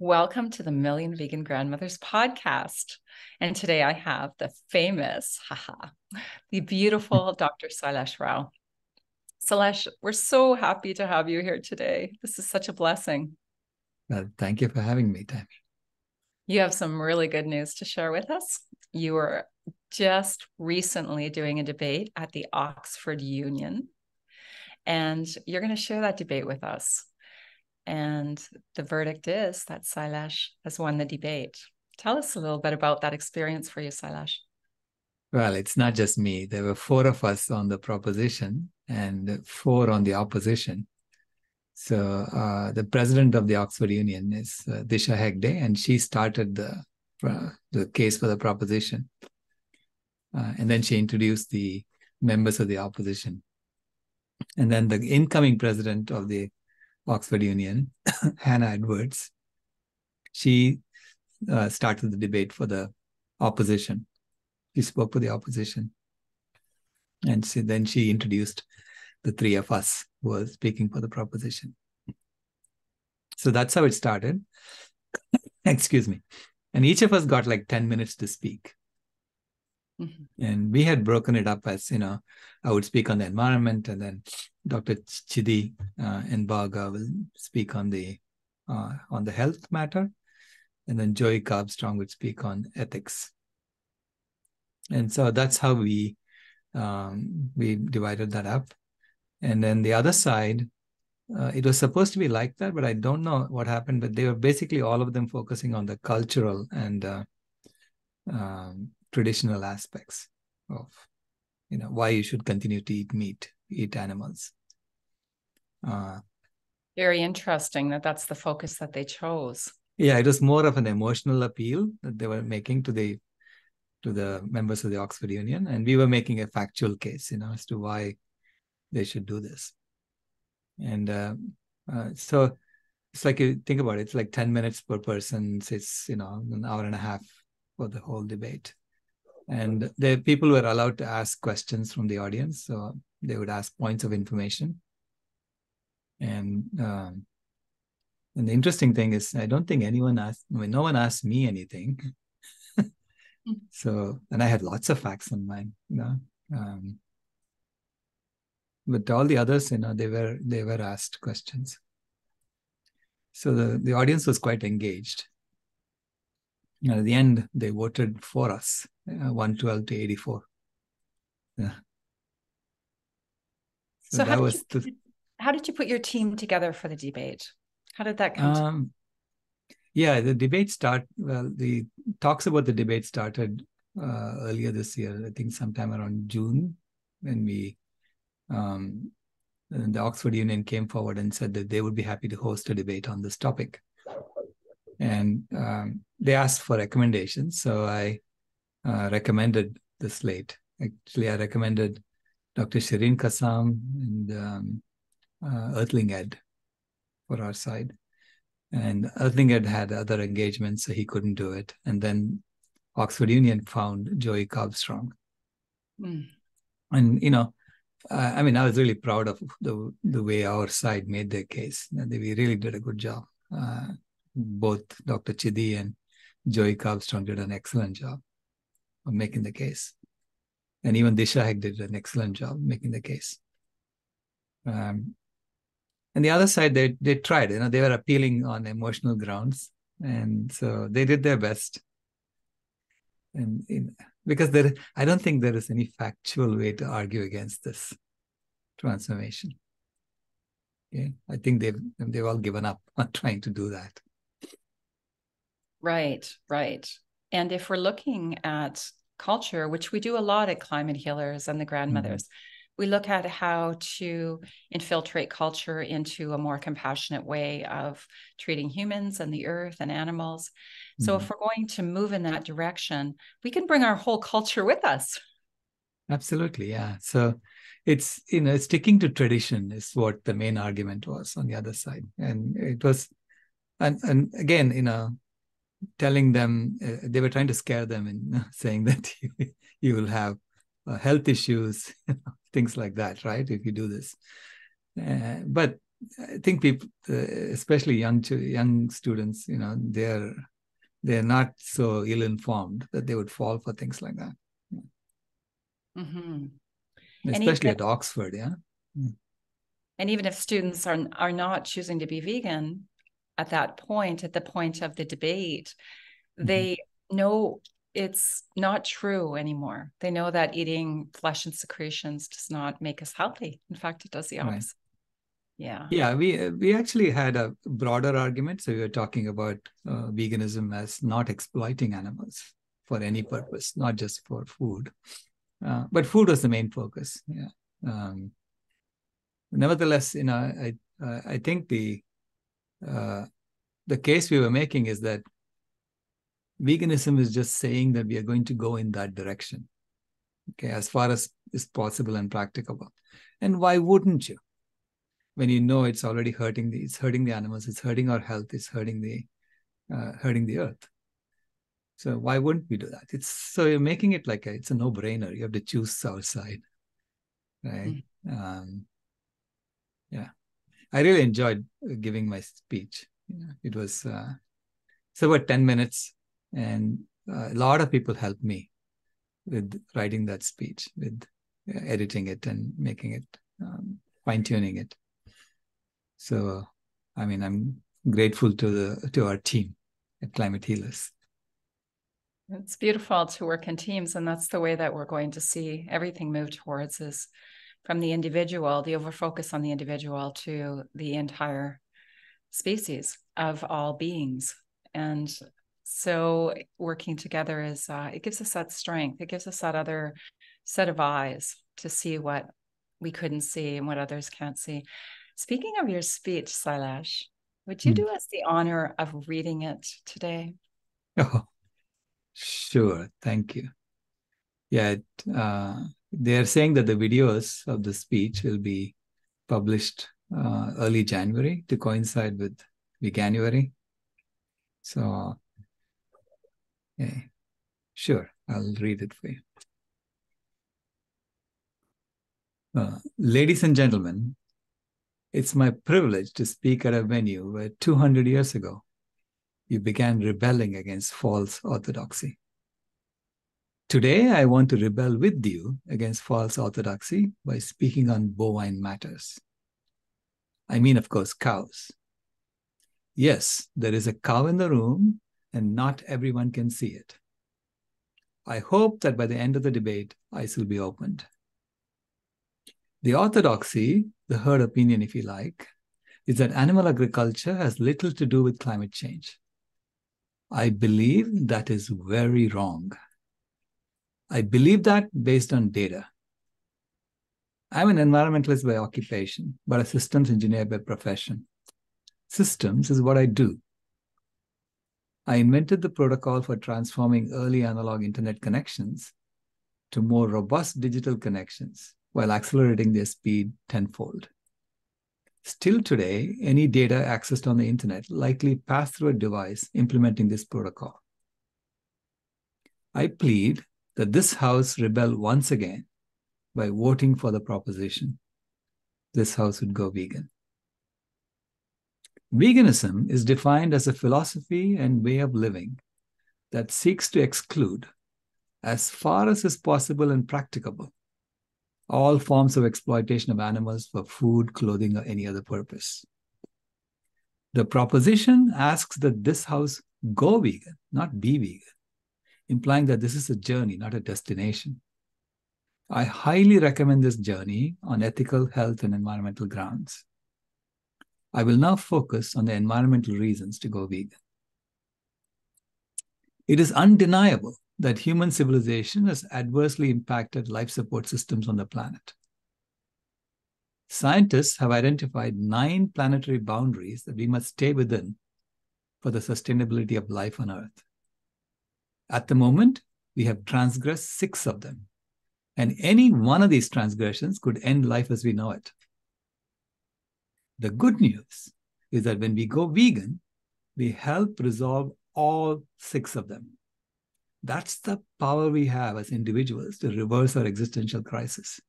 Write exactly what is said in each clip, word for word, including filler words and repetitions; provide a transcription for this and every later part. Welcome to the Million Vegan Grandmothers podcast. And today I have the famous, haha, the beautiful Doctor Sailesh Rao. Sailesh, we're so happy to have you here today. This is such a blessing. Well, thank you for having me, Tammy. You have some really good news to share with us. You were just recently doing a debate at the Oxford Union, and you're going to share that debate with us. And the verdict is that Sailesh has won the debate. Tell us a little bit about that experience for you, Sailesh. Well, it's not just me. There were four of us on the proposition and four on the opposition. So uh, the president of the Oxford Union is uh, Disha Hegde, and she started the, uh, the case for the proposition. Uh, and then she introduced the members of the opposition. And then the incoming president of the Oxford Union, Hannah Edwards, she uh, started the debate for the opposition. She spoke for the opposition. And she, then she introduced the three of us who were speaking for the proposition. So that's how it started. Excuse me. And each of us got like ten minutes to speak. Mm-hmm. And we had broken it up as, you know, I would speak on the environment, and then Doctor Chidi uh, and Bhaga will speak on the uh, on the health matter, and then Joey Carbstrong would speak on ethics. And so that's how we um, we divided that up. And then the other side, uh, it was supposed to be like that, but I don't know what happened. But they were basically all of them focusing on the cultural and uh, um, traditional aspects of, you know, why you should continue to eat meat, eat animals. Uh, Very interesting that that's the focus that they chose. Yeah, it was more of an emotional appeal that they were making to the to the members of the Oxford Union, and we were making a factual case, you know, as to why they should do this. And uh, uh, so it's like, you think about it, it's like ten minutes per person. So it's, you know, an hour and a half for the whole debate. And the people were allowed to ask questions from the audience. So they would ask points of information. And, um, and the interesting thing is, I don't think anyone asked, I mean, no one asked me anything. So, and I had lots of facts on mine, you know. Um, but all the others, you know, they were, they were asked questions. So the, the audience was quite engaged. And at the end, they voted for us, uh, one twelve to eighty-four. Yeah. So, so how, that did was you, the, how did you put your team together for the debate? How did that come um, to? Yeah, the debate start, well, the talks about the debate started uh, earlier this year, I think sometime around June, when we, um, the Oxford Union came forward and said that they would be happy to host a debate on this topic. And um, they asked for recommendations, so I uh, recommended the slate. Actually, I recommended Doctor Shireen Kassam and um, uh, Earthling Ed for our side. And Earthling Ed had other engagements, so he couldn't do it. And then Oxford Union found Joey Carbstrong. Mm. And, you know, I, I mean, I was really proud of the, the way our side made their case. We really did a good job. Uh, Both Doctor Chidi and Joey Carbstrong did an excellent job of making the case. And even Disha Hegde did an excellent job making the case. Um, and the other side, they they tried, you know, they were appealing on emotional grounds. And so they did their best. And in, because there, I don't think there is any factual way to argue against this transformation. Okay? I think they've, they've all given up on trying to do that. Right, right. And if we're looking at culture, which we do a lot at Climate Healers and the Grandmothers, mm-hmm. we look at how to infiltrate culture into a more compassionate way of treating humans and the earth and animals. So mm-hmm. if we're going to move in that direction, we can bring our whole culture with us. Absolutely, yeah. So it's, you know, sticking to tradition is what the main argument was on the other side. And it was, and, and again, you know, telling them, uh, they were trying to scare them and uh, saying that you, you will have uh, health issues, you know, things like that, right, if you do this. Uh, but I think people, especially young young students, you know, they're they're not so ill-informed that they would fall for things like that. Mm-hmm. Especially at Oxford, yeah. Mm. And even if students are are not choosing to be vegan at that point, at the point of the debate, mm-hmm. they know it's not true anymore. They know that eating flesh and secretions does not make us healthy. In fact, it does the opposite. Right. Yeah. Yeah, we we actually had a broader argument. So we were talking about uh, veganism as not exploiting animals for any purpose, not just for food. Uh, but food was the main focus. Yeah. Um, nevertheless, you know, I uh, I think the uh, the case we were making is that veganism is just saying that we are going to go in that direction, okay, as far as is possible and practicable. And why wouldn't you? When you know it's already hurting the it's hurting the animals, it's hurting our health, it's hurting the uh, hurting the earth. So why wouldn't we do that? It's so you're making it like a, it's a no-brainer. You have to choose our side, right? Mm-hmm. Um, yeah, I really enjoyed giving my speech. Yeah. It was uh, it's about ten minutes, and uh, a lot of people helped me with writing that speech, with uh, editing it and making it um, fine-tuning it. So, I mean, I'm grateful to the to our team at Climate Healers. It's beautiful to work in teams, and that's the way that we're going to see everything move towards, is from the individual, the overfocus on the individual, to the entire species of all beings. And so working together is, uh, it gives us that strength. It gives us that other set of eyes to see what we couldn't see and what others can't see. Speaking of your speech, Sailesh, would you mm. do us the honor of reading it today? Oh. Sure. Thank you. Yeah, uh, they are saying that the videos of the speech will be published uh, early January to coincide with Veganuary. So, yeah, sure, I'll read it for you. Uh, ladies and gentlemen, it's my privilege to speak at a venue where two hundred years ago, you began rebelling against false orthodoxy. Today, I want to rebel with you against false orthodoxy by speaking on bovine matters. I mean, of course, cows. Yes, there is a cow in the room, and not everyone can see it. I hope that by the end of the debate, eyes will be opened. The orthodoxy, the herd opinion if you like, is that animal agriculture has little to do with climate change. I believe that is very wrong. I believe that based on data. I'm an environmentalist by occupation, but a systems engineer by profession. Systems is what I do. I invented the protocol for transforming early analog internet connections to more robust digital connections while accelerating their speed tenfold. Still today, any data accessed on the internet likely pass through a device implementing this protocol. I plead that this House rebel once again by voting for the proposition. This House would go vegan. Veganism is defined as a philosophy and way of living that seeks to exclude, as far as is possible and practicable, all forms of exploitation of animals for food, clothing, or any other purpose. The proposition asks that this House go vegan, not be vegan, implying that this is a journey, not a destination. I highly recommend this journey on ethical, health, and environmental grounds. I will now focus on the environmental reasons to go vegan. It is undeniable that human civilization has adversely impacted life support systems on the planet. Scientists have identified nine planetary boundaries that we must stay within for the sustainability of life on Earth. At the moment, we have transgressed six of them, and any one of these transgressions could end life as we know it. The good news is that when we go vegan, we help resolve all six of them. That's the power we have as individuals to reverse our existential crisis.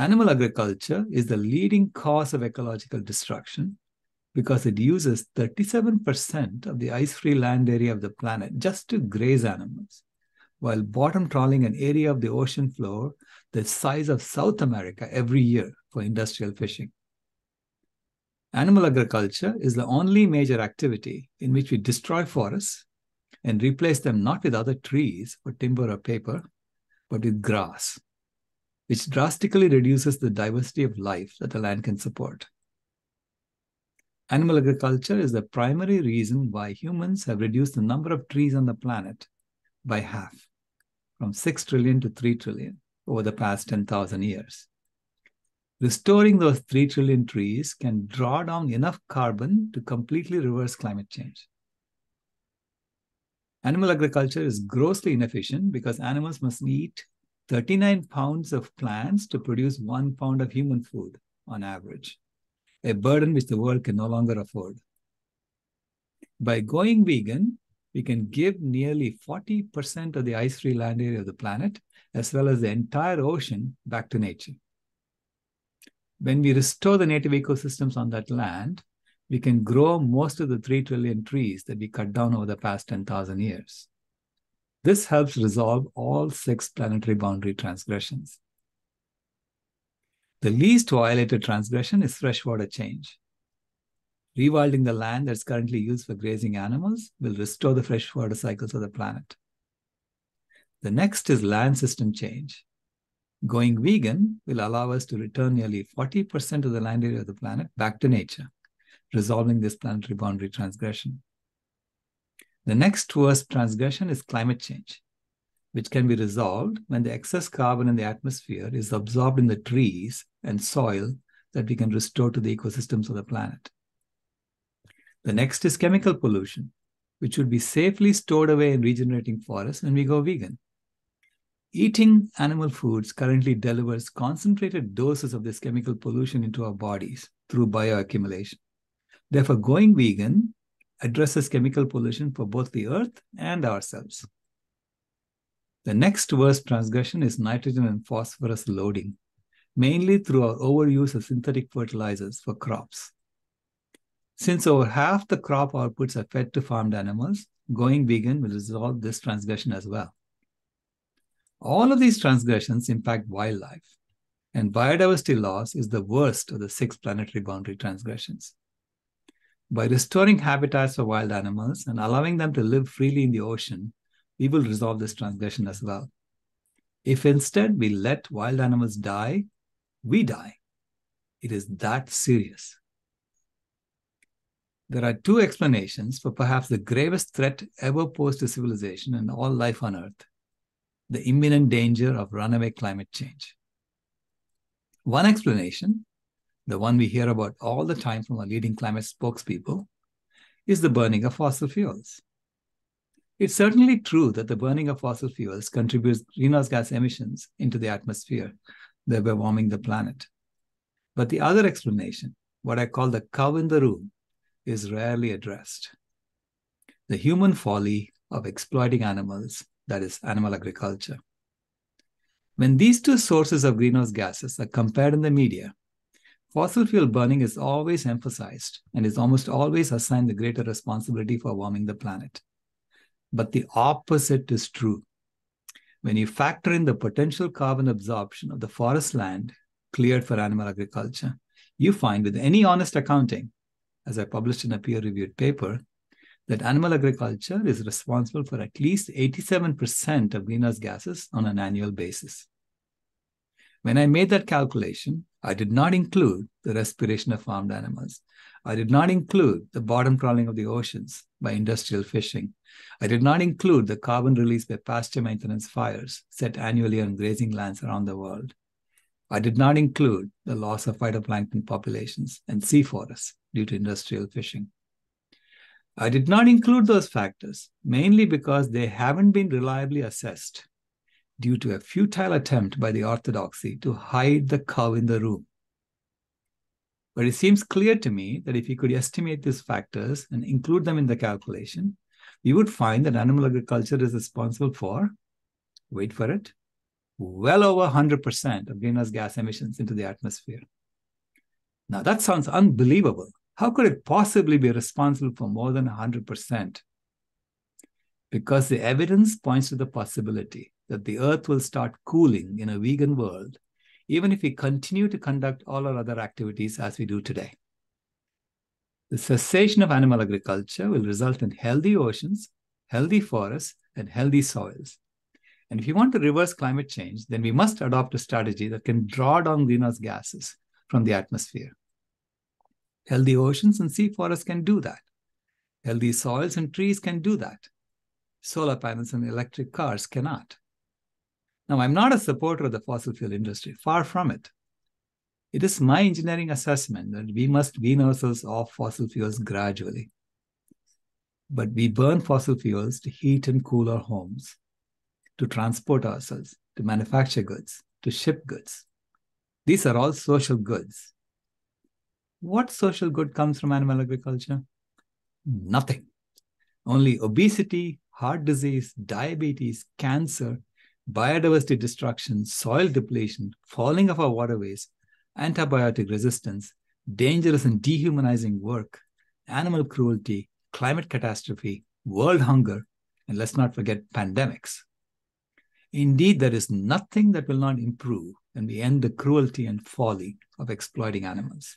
Animal agriculture is the leading cause of ecological destruction because it uses thirty-seven percent of the ice-free land area of the planet just to graze animals, while bottom trawling an area of the ocean floor the size of South America every year for industrial fishing. Animal agriculture is the only major activity in which we destroy forests and replace them not with other trees or timber or paper, but with grass, which drastically reduces the diversity of life that the land can support. Animal agriculture is the primary reason why humans have reduced the number of trees on the planet by half, from six trillion to three trillion over the past ten thousand years. Restoring those three trillion trees can draw down enough carbon to completely reverse climate change. Animal agriculture is grossly inefficient because animals must eat thirty-nine pounds of plants to produce one pound of human food on average, a burden which the world can no longer afford. By going vegan, we can give nearly forty percent of the ice-free land area of the planet, as well as the entire ocean, back to nature. When we restore the native ecosystems on that land, we can grow most of the three trillion trees that we cut down over the past ten thousand years. This helps resolve all six planetary boundary transgressions. The least violated transgression is freshwater change. Rewilding the land that's currently used for grazing animals will restore the freshwater cycles of the planet. The next is land system change. Going vegan will allow us to return nearly forty percent of the land area of the planet back to nature, resolving this planetary boundary transgression. The next worst transgression is climate change, which can be resolved when the excess carbon in the atmosphere is absorbed in the trees and soil that we can restore to the ecosystems of the planet. The next is chemical pollution, which would be safely stored away in regenerating forests when we go vegan. Eating animal foods currently delivers concentrated doses of this chemical pollution into our bodies through bioaccumulation. Therefore, going vegan addresses chemical pollution for both the earth and ourselves. The next worst transgression is nitrogen and phosphorus loading, mainly through our overuse of synthetic fertilizers for crops. Since over half the crop outputs are fed to farmed animals, going vegan will resolve this transgression as well. All of these transgressions impact wildlife, and biodiversity loss is the worst of the six planetary boundary transgressions. By restoring habitats for wild animals and allowing them to live freely in the ocean, we will resolve this transgression as well. If instead we let wild animals die, we die. It is that serious. There are two explanations for perhaps the gravest threat ever posed to civilization and all life on Earth: the imminent danger of runaway climate change. One explanation, the one we hear about all the time from our leading climate spokespeople, is the burning of fossil fuels. It's certainly true that the burning of fossil fuels contributes greenhouse gas emissions into the atmosphere, thereby warming the planet. But the other explanation, what I call the cow in the room, is rarely addressed: the human folly of exploiting animals, that is, animal agriculture. When these two sources of greenhouse gases are compared in the media, fossil fuel burning is always emphasized and is almost always assigned the greater responsibility for warming the planet. But the opposite is true. When you factor in the potential carbon absorption of the forest land cleared for animal agriculture, you find, with any honest accounting, as I published in a peer-reviewed paper, that animal agriculture is responsible for at least eighty-seven percent of greenhouse gases on an annual basis. When I made that calculation, I did not include the respiration of farmed animals. I did not include the bottom trawling of the oceans by industrial fishing. I did not include the carbon released by pasture maintenance fires set annually on grazing lands around the world. I did not include the loss of phytoplankton populations and sea forests due to industrial fishing. I did not include those factors, mainly because they haven't been reliably assessed, due to a futile attempt by the orthodoxy to hide the cow in the room. But it seems clear to me that if we could estimate these factors and include them in the calculation, we would find that animal agriculture is responsible for, wait for it, well over one hundred percent of greenhouse gas emissions into the atmosphere. Now, that sounds unbelievable. How could it possibly be responsible for more than one hundred percent? Because the evidence points to the possibility that the Earth will start cooling in a vegan world, even if we continue to conduct all our other activities as we do today. The cessation of animal agriculture will result in healthy oceans, healthy forests, and healthy soils. And if you want to reverse climate change, then we must adopt a strategy that can draw down greenhouse gases from the atmosphere. Healthy oceans and sea forests can do that. Healthy soils and trees can do that. Solar panels and electric cars cannot. Now, I'm not a supporter of the fossil fuel industry, far from it. It is my engineering assessment that we must wean ourselves off fossil fuels gradually. But we burn fossil fuels to heat and cool our homes, to transport ourselves, to manufacture goods, to ship goods. These are all social goods. What social good comes from animal agriculture? Nothing. Only obesity, heart disease, diabetes, cancer, biodiversity destruction, soil depletion, falling of our waterways, antibiotic resistance, dangerous and dehumanizing work, animal cruelty, climate catastrophe, world hunger, and let's not forget pandemics. Indeed, there is nothing that will not improve when we end the cruelty and folly of exploiting animals.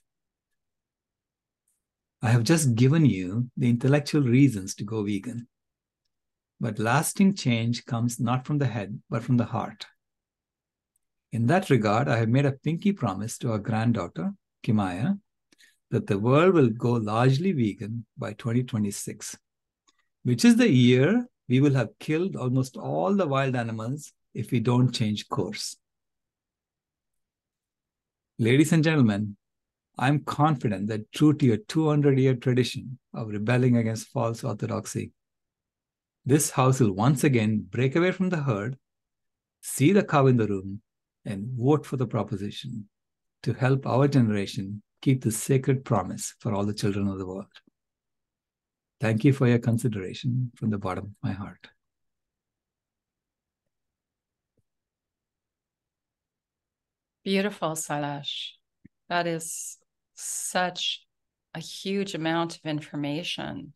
I have just given you the intellectual reasons to go vegan. But lasting change comes not from the head, but from the heart. In that regard, I have made a pinky promise to our granddaughter, Kimaya, that the world will go largely vegan by twenty twenty-six, which is the year we will have killed almost all the wild animals if we don't change course. Ladies and gentlemen, I'm confident that true to your two hundred year tradition of rebelling against false orthodoxy, this house will once again break away from the herd, see the cow in the room, and vote for the proposition to help our generation keep the sacred promise for all the children of the world. Thank you for your consideration from the bottom of my heart. Beautiful, Sailesh. That is such a huge amount of information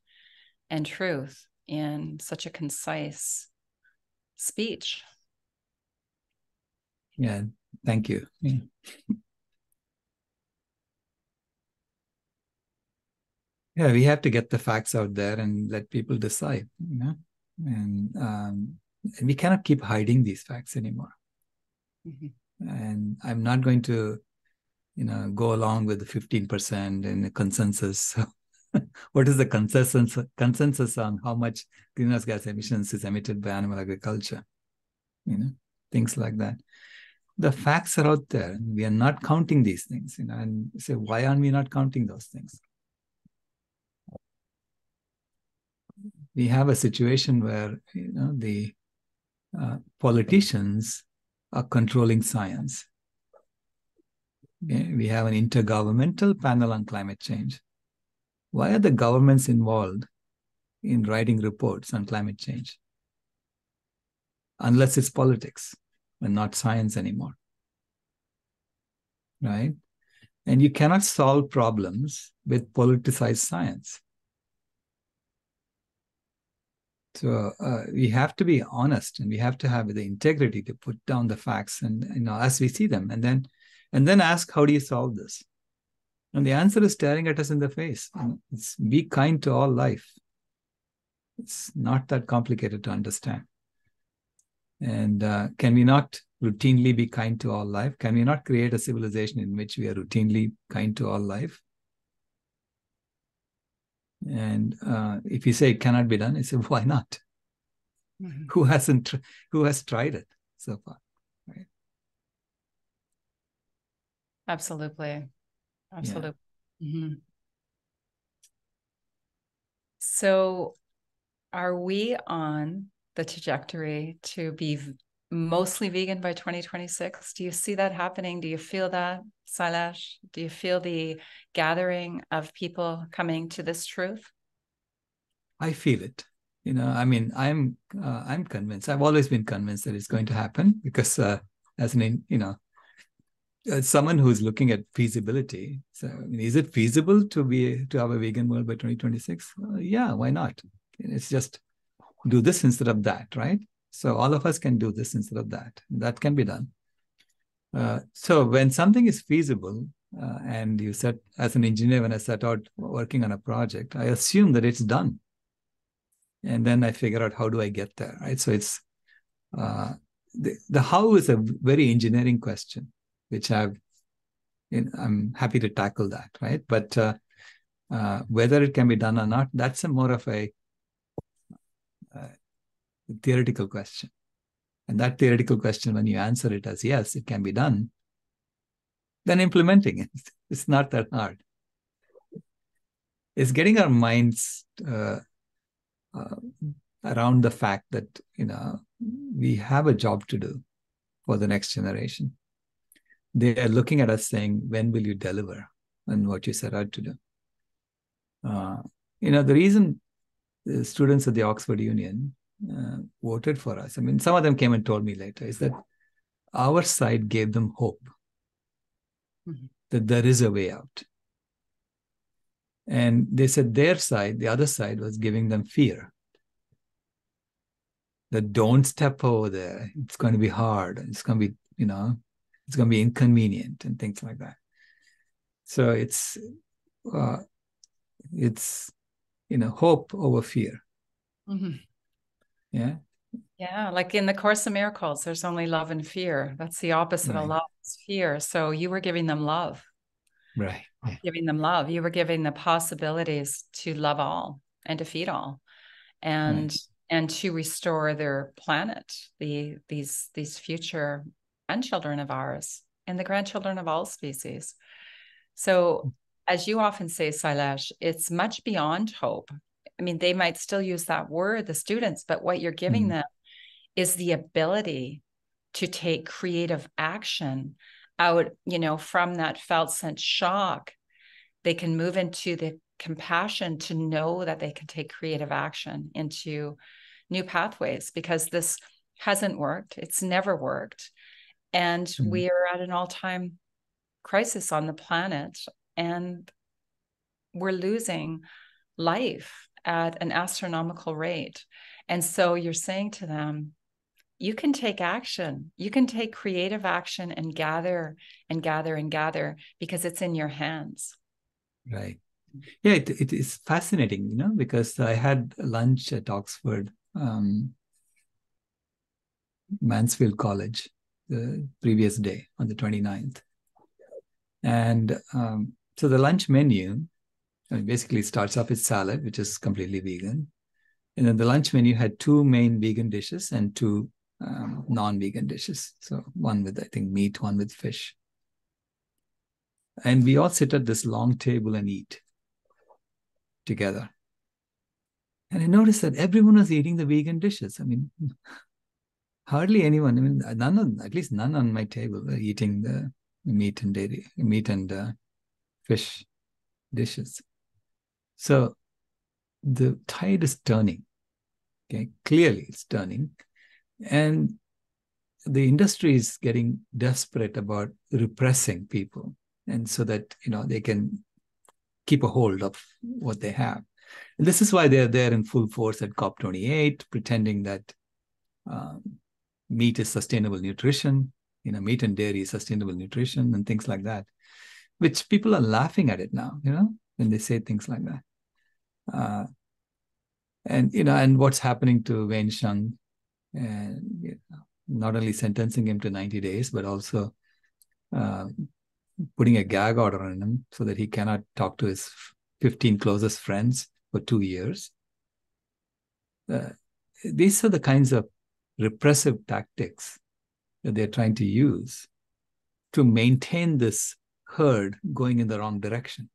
and truth in such a concise speech. Yeah, thank you. Yeah. Yeah, we have to get the facts out there and let people decide, you know, and, um, and we cannot keep hiding these facts anymore. Mm-hmm. And I'm not going to, you know, go along with the fifteen percent and the consensus. So what is the consensus consensus on how much greenhouse gas emissions is emitted by animal agriculture? You know, things like that. The facts are out there. We are not counting these things, you know, and say, so why aren't we not counting those things? We have a situation where, you know, the uh, politicians are controlling science. We have an intergovernmental panel on climate change. Why are the governments involved in writing reports on climate change? Unless it's politics and not science anymore, right? And you cannot solve problems with politicized science. So uh, we have to be honest, and we have to have the integrity to put down the facts and, you know, as we see them, and then and then ask, how do you solve this? And the answer is staring at us in the face. It's be kind to all life. It's not that complicated to understand. And uh, can we not routinely be kind to all life? Can we not create a civilization in which we are routinely kind to all life? And uh, if you say it cannot be done, I say, why not? Mm-hmm. Who hasn't? Who has tried it so far? Right? Absolutely, absolutely. Yeah. Mm-hmm. So, are we on the trajectory to be mostly vegan by twenty twenty-six? Do you see that happening? Do you feel that, Sailesh? Do you feel the gathering of people coming to this truth? I feel it. You know, I mean, I'm uh, I'm convinced. I've always been convinced that it's going to happen because uh, as an, you know, as someone who's looking at feasibility. So, I mean, is it feasible to be to have a vegan world by twenty twenty-six? Uh, yeah, why not? It's just do this instead of that, right? So all of us can do this instead of that. That can be done. Uh, so when something is feasible, uh, and you set, as an engineer, when I set out working on a project, I assume that it's done. And then I figure out how do I get there, right? So it's, uh, the, the how is a very engineering question, which I've, you know, I'm happy to tackle that, right? But uh, uh, whether it can be done or not, that's a more of a uh, theoretical question. And that theoretical question, when you answer it as yes, it can be done, then implementing it, it's not that hard. It's getting our minds uh, uh, around the fact that, you know, we have a job to do for the next generation. They are looking at us saying, when will you deliver on what you set out to do? Uh, you know, the reason the students at the Oxford Union uh, voted for us, I mean, some of them came and told me later, is that our side gave them hope mm-hmm. that there is a way out. And they said their side, the other side, was giving them fear. That don't step over there. It's going to be hard. It's going to be, you know, it's going to be inconvenient and things like that. So it's, uh, it's, you know, hope over fear. Mm-hmm. Yeah. Yeah. Like in the Course in Miracles, there's only love and fear. That's the opposite right. of love is fear. So you were giving them love. Right. Yeah. Giving them love. You were giving the possibilities to love all and to feed all and, right. and to restore their planet, the, these, these future grandchildren of ours and the grandchildren of all species. So as you often say, Sailesh, it's much beyond hope. I mean, they might still use that word, the students, but what you're giving mm-hmm. them is the ability to take creative action out, you know, from that felt sense shock. They can move into the compassion to know that they can take creative action into new pathways, because this hasn't worked. It's never worked. And we are at an all-time crisis on the planet, and we're losing life at an astronomical rate. And so you're saying to them, you can take action. You can take creative action and gather and gather and gather, because it's in your hands. Right. Yeah, it, it is fascinating, you know, because I had lunch at Oxford, um, Mansfield College, the previous day on the twenty-ninth. And um, so the lunch menu, I mean, basically starts off with salad, which is completely vegan. And then the lunch menu had two main vegan dishes and two um, non-vegan dishes. So one with, I think, meat, one with fish. And we all sit at this long table and eat together. And I noticed that everyone was eating the vegan dishes. I mean, hardly anyone, I mean, none on, at least none on my table were eating the meat and dairy, meat and uh, fish dishes. So the tide is turning, okay? Clearly it's turning. And the industry is getting desperate about repressing people. And so that, you know, they can keep a hold of what they have. And this is why they're there in full force at COP twenty-eight, pretending that, um, meat is sustainable nutrition, you know, meat and dairy is sustainable nutrition and things like that, which people are laughing at it now, you know, when they say things like that. Uh, and, you know, and what's happening to Wayne Sheng, and you know, not only sentencing him to ninety days, but also uh, putting a gag order on him so that he cannot talk to his fifteen closest friends for two years. Uh, these are the kinds of repressive tactics that they're trying to use to maintain this herd going in the wrong direction.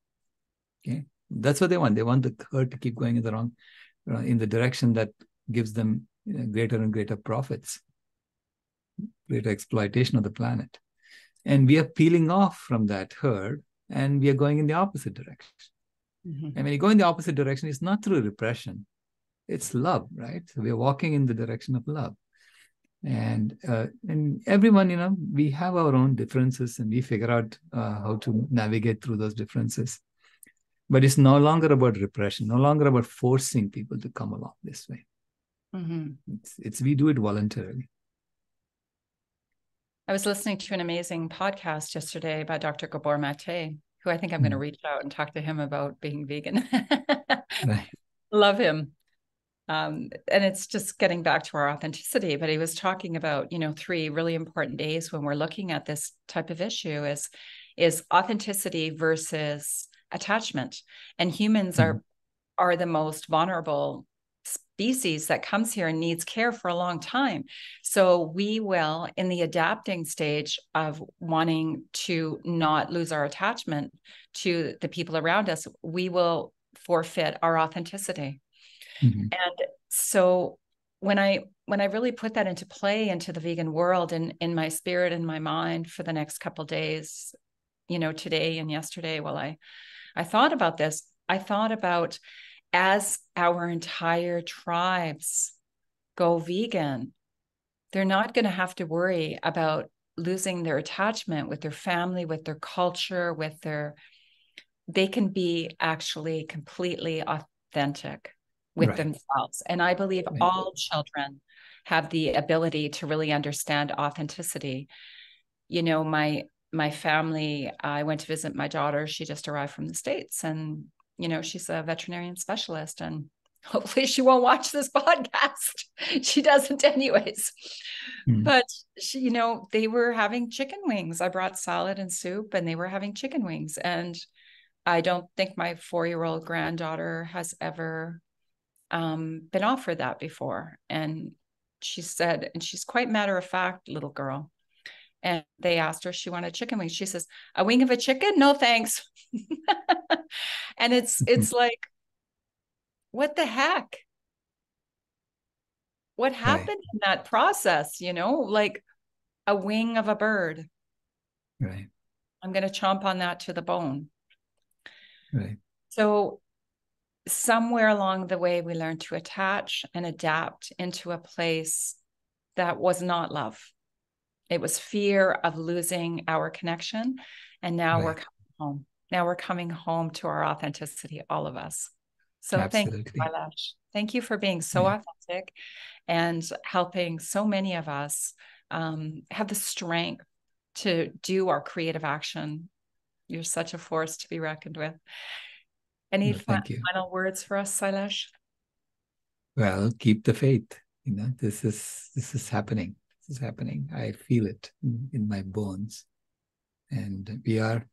Okay, that's what they want. They want the herd to keep going in the wrong, uh, in the direction that gives them, you know, greater and greater profits, greater exploitation of the planet. And we are peeling off from that herd, and we are going in the opposite direction. Mm-hmm. And when you go in the opposite direction, it's not through repression, it's love, right? So we are walking in the direction of love. And uh, and everyone, you know, we have our own differences, and we figure out uh, how to navigate through those differences. But it's no longer about repression, no longer about forcing people to come along this way. Mm-hmm. It's, it's we do it voluntarily. I was listening to an amazing podcast yesterday by Doctor Gabor Mate, who I think I'm mm-hmm. going to reach out and talk to him about being vegan. Right. Love him. Um, and it's just getting back to our authenticity, but he was talking about, you know, three really important days when we're looking at this type of issue is, is authenticity versus attachment. And humans mm-hmm. are, are the most vulnerable species that comes here and needs care for a long time. So we will, in the adapting stage of wanting to not lose our attachment to the people around us, we will forfeit our authenticity. Mm-hmm. And so when I, when I really put that into play into the vegan world and in, in my spirit and my mind for the next couple of days, you know, today and yesterday, while I, I thought about this, I thought about as our entire tribes go vegan, they're not going to have to worry about losing their attachment with their family, with their culture, with their, they can be actually completely authentic with right. themselves. And I believe right. all children have the ability to really understand authenticity. You know, my, my family, I went to visit my daughter. She just arrived from the States, and, you know, she's a veterinarian specialist, and hopefully she won't watch this podcast. She doesn't anyways, mm. but she, you know, they were having chicken wings. I brought salad and soup, and they were having chicken wings. And I don't think my four-year-old granddaughter has ever Um, been offered that before. And she said, and she's quite matter of fact, little girl. And they asked her if she wanted chicken wings. She says, a wing of a chicken? No, thanks. And it's, it's like, what the heck? What happened right. in that process? You know, like a wing of a bird. Right. I'm going to chomp on that to the bone. Right. So somewhere along the way, we learned to attach and adapt into a place that was not love. It was fear of losing our connection. And now right. we're coming home. Now we're coming home to our authenticity, all of us. So Absolutely. Thank you, Sailesh. Thank you for being so yeah. authentic and helping so many of us um, have the strength to do our creative action. You're such a force to be reckoned with. Any no, final you. words for us, Sailesh? Well, keep the faith. You know, this is this is happening. This is happening. I feel it in, in my bones, and we are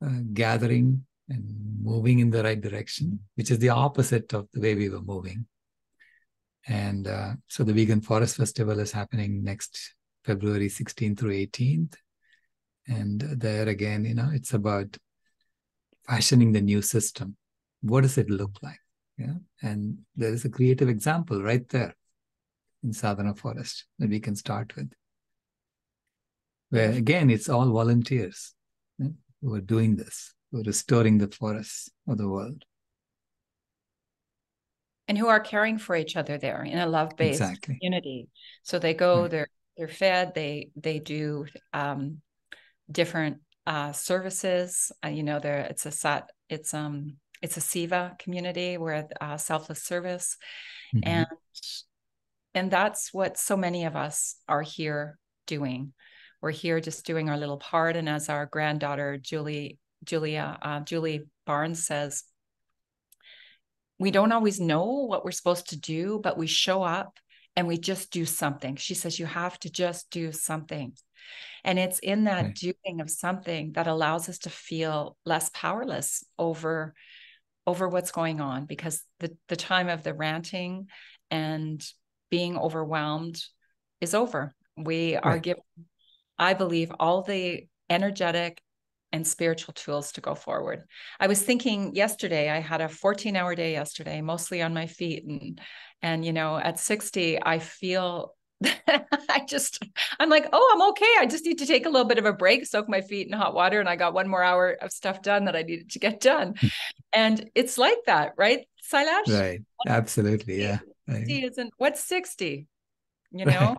uh, gathering and moving in the right direction, which is the opposite of the way we were moving. And uh, so, the Vegan Forest Festival is happening next February sixteenth through eighteenth, and there again, you know, it's about fashioning the new system. What does it look like? Yeah. And there is a creative example right there in Sadhana Forest that we can start with, where again, it's all volunteers yeah, who are doing this, who are restoring the forests of the world. And who are caring for each other there in a love-based exactly. community. So they go, yeah. they're, they're fed, they, they do um, different Uh, services, uh, you know, there it's a sat, it's um, it's a Siva community where uh, selfless service, mm-hmm. and and that's what so many of us are here doing. We're here just doing our little part, and as our granddaughter Julie, Julia, uh, Julie Barnes says, we don't always know what we're supposed to do, but we show up and we just do something. She says, you have to just do something. And it's in that right. doing of something that allows us to feel less powerless over, over what's going on, because the, the time of the ranting and being overwhelmed is over. We right. are given, I believe, all the energetic and spiritual tools to go forward. I was thinking yesterday, I had a fourteen hour day yesterday, mostly on my feet. And, and, you know, at sixty, I feel I just, I'm like, oh, I'm okay. I just need to take a little bit of a break, soak my feet in hot water. And I got one more hour of stuff done that I needed to get done. And it's like that, right, Sailesh? Right. Absolutely. Yeah. Right. Isn't, what's sixty? You know, right.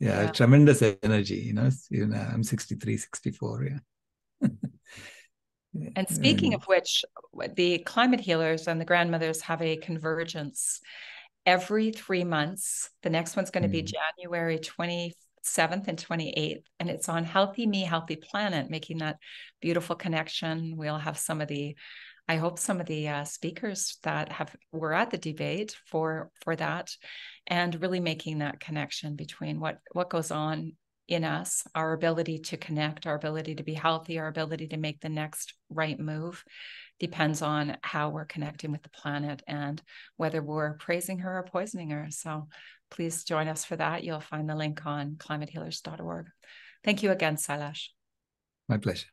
Yeah, yeah. Tremendous energy, you know, you know, I'm sixty-three, sixty-four, yeah. And speaking of which, the Climate Healers and the grandmothers have a convergence every three months. The next one's going to be January twenty-seventh and twenty-eighth, and it's on Healthy Me, Healthy Planet, making that beautiful connection. We'll have some of the, I hope some of the uh, speakers that have were at the debate for for that, and really making that connection between what what goes on in us, our ability to connect, our ability to be healthy, our ability to make the next right move depends on how we're connecting with the planet and whether we're praising her or poisoning her. So please join us for that. You'll find the link on climate healers dot org. Thank you again, Sailesh. My pleasure.